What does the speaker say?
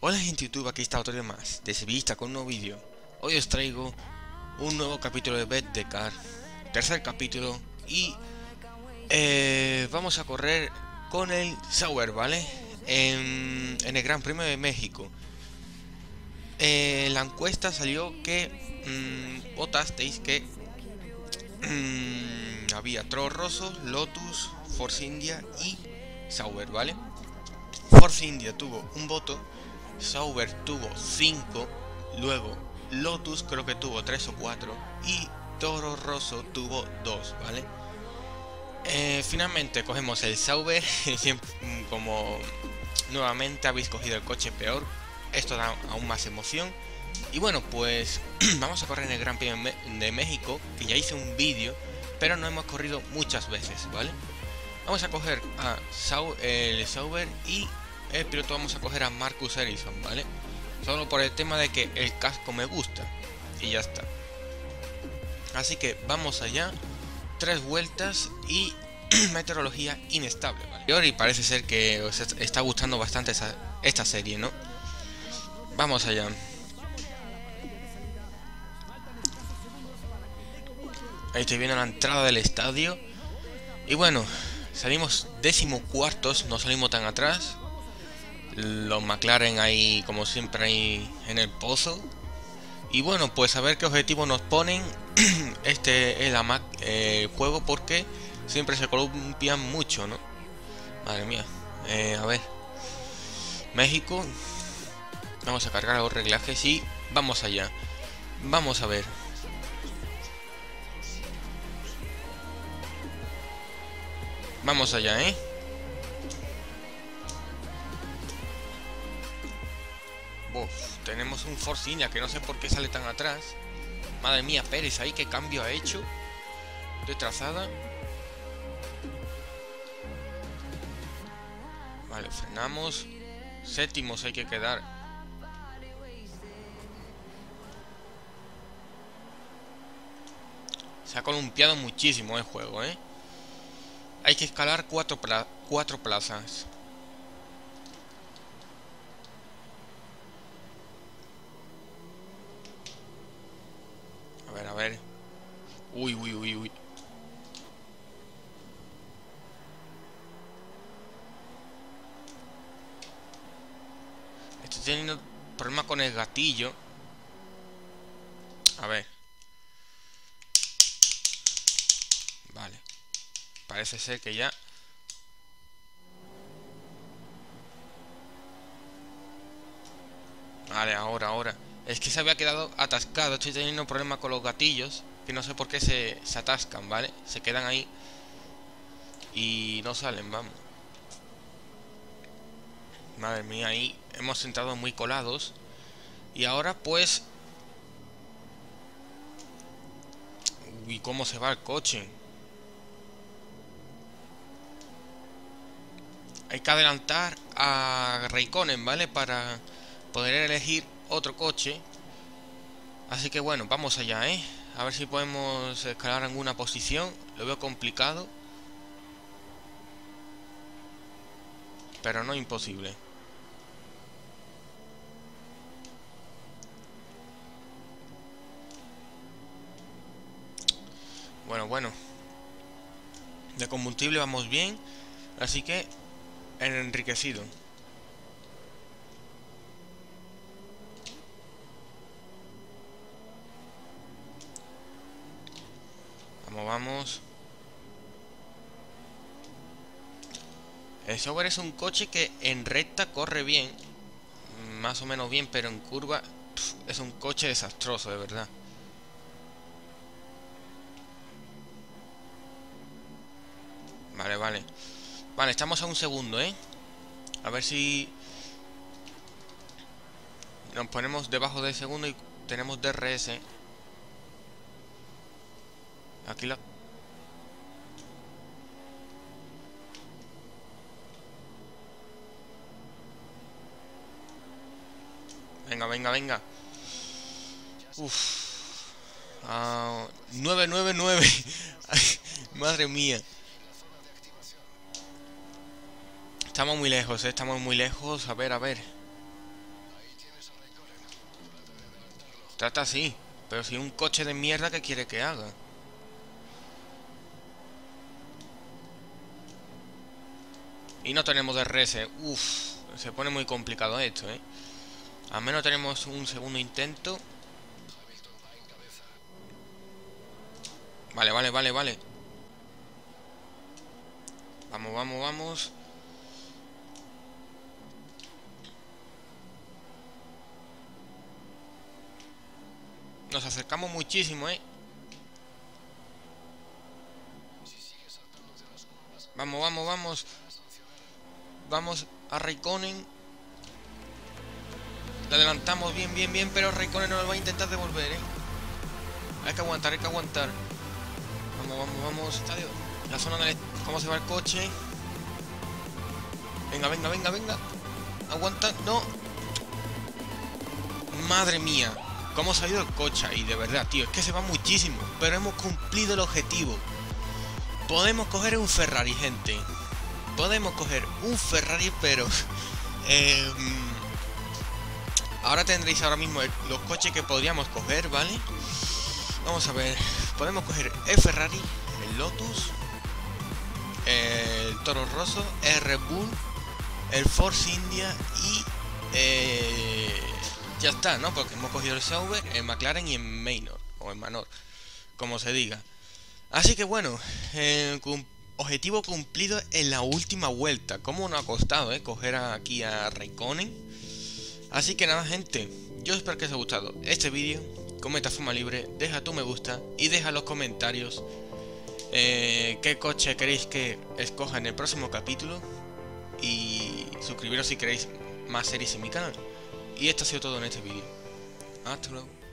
Hola gente de YouTube, aquí está otro día más de Sevillista con un nuevo vídeo. Hoy os traigo un nuevo capítulo de Bet de Car, tercer capítulo, y vamos a correr con el Sauber, ¿vale? En el Gran Premio de México. La encuesta salió que votasteis que había Toro Rosso, Lotus, Force India y Sauber, ¿vale? Force India tuvo un voto, Sauber tuvo 5, luego Lotus creo que tuvo 3 o 4 y Toro Rosso tuvo 2, ¿vale? Finalmente cogemos el Sauber. Como nuevamente habéis cogido el coche peor, esto da aún más emoción. Y bueno, pues vamos a correr en el Gran Premio de México, que ya hice un vídeo, pero no hemos corrido muchas veces, ¿vale? Vamos a coger a el Sauber y el piloto vamos a coger a Marcus Ericsson, ¿vale? Solo por el tema de que el casco me gusta y ya está. Así que vamos allá, 3 vueltas y meteorología inestable, ¿vale? Y parece ser que os está gustando bastante esta serie, ¿no? Vamos allá. Ahí estoy viendo la entrada del estadio. Y bueno, salimos 14º, no salimos tan atrás. Los McLaren ahí, como siempre, ahí en el pozo. Y bueno, pues a ver qué objetivo nos ponen. Este es el juego, porque siempre se columpian mucho, ¿no? Madre mía. A ver. México. Vamos a cargar los reglajes y vamos allá. Vamos a ver. Vamos allá, ¿eh? Uf, tenemos un Force India que no sé por qué sale tan atrás. Madre mía, Pérez ahí, qué cambio ha hecho de trazada. Vale, frenamos. 7º hay que quedar. Se ha columpiado muchísimo el juego, ¿eh? Hay que escalar 4 plazas. A ver, a ver. Uy, uy, uy, uy. Estoy teniendo problemas con el gatillo. A ver. Vale, parece ser que ya. Vale, ahora. Es que se había quedado atascado. Estoy teniendo problemas con los gatillos, que no sé por qué se atascan, ¿vale? Se quedan ahí y no salen, vamos. Madre mía, ahí hemos entrado muy colados. Y ahora pues... Uy, cómo se va el coche. Hay que adelantar a Raikkonen, ¿vale? Para poder elegir otro coche. Así que bueno, vamos allá, ¿eh? A ver si podemos escalar alguna posición. Lo veo complicado, pero no imposible. Bueno. De combustible vamos bien, así que... enriquecido. Vamos. El Sauber es un coche que en recta corre bien, más o menos bien, pero en curva es un coche desastroso, de verdad. Vale. Vale, estamos a un segundo, ¿eh? A ver si nos ponemos debajo del segundo y tenemos DRS. Aquí la... Venga. Uf. 999. Madre mía. Estamos muy lejos, ¿eh? A ver. Trata así. Pero si un coche de mierda, ¿qué quiere que haga? Y no tenemos DRS. Uff, se pone muy complicado esto, ¿eh? Al menos tenemos un segundo intento. Vale, vale, vale, vale. Vamos, vamos, vamos. Nos acercamos muchísimo, ¿eh? Vamos, vamos, vamos. Vamos a Raikkonen. Le adelantamos bien, bien, bien. Pero Raikkonen no lo va a intentar devolver, ¿eh? Hay que aguantar, hay que aguantar. Vamos, vamos, vamos. La zona del... ¿Cómo se va el coche? Venga, venga, venga, venga. Aguanta, no. Madre mía. ¿Cómo se ha ido el coche ahí? De verdad, tío. Es que se va muchísimo. Pero hemos cumplido el objetivo. Podemos coger un Ferrari, gente. Podemos coger un Ferrari, pero... ahora tendréis ahora mismo los coches que podríamos coger, ¿vale? Vamos a ver. Podemos coger el Ferrari, el Lotus, el Toro Rosso, el Red Bull, el Force India y... ya está, ¿no? Porque hemos cogido el Sauber, el McLaren y el Manor, o el Manor, como se diga. Así que bueno, objetivo cumplido en la última vuelta. Cómo nos ha costado, coger aquí a Raikkonen. Así que nada, gente, yo espero que os haya gustado este vídeo. Comenta de forma libre, deja tu me gusta y deja los comentarios qué coche queréis que escoja en el próximo capítulo. Y suscribiros si queréis más series en mi canal. Y esto ha sido todo en este vídeo. Hasta luego.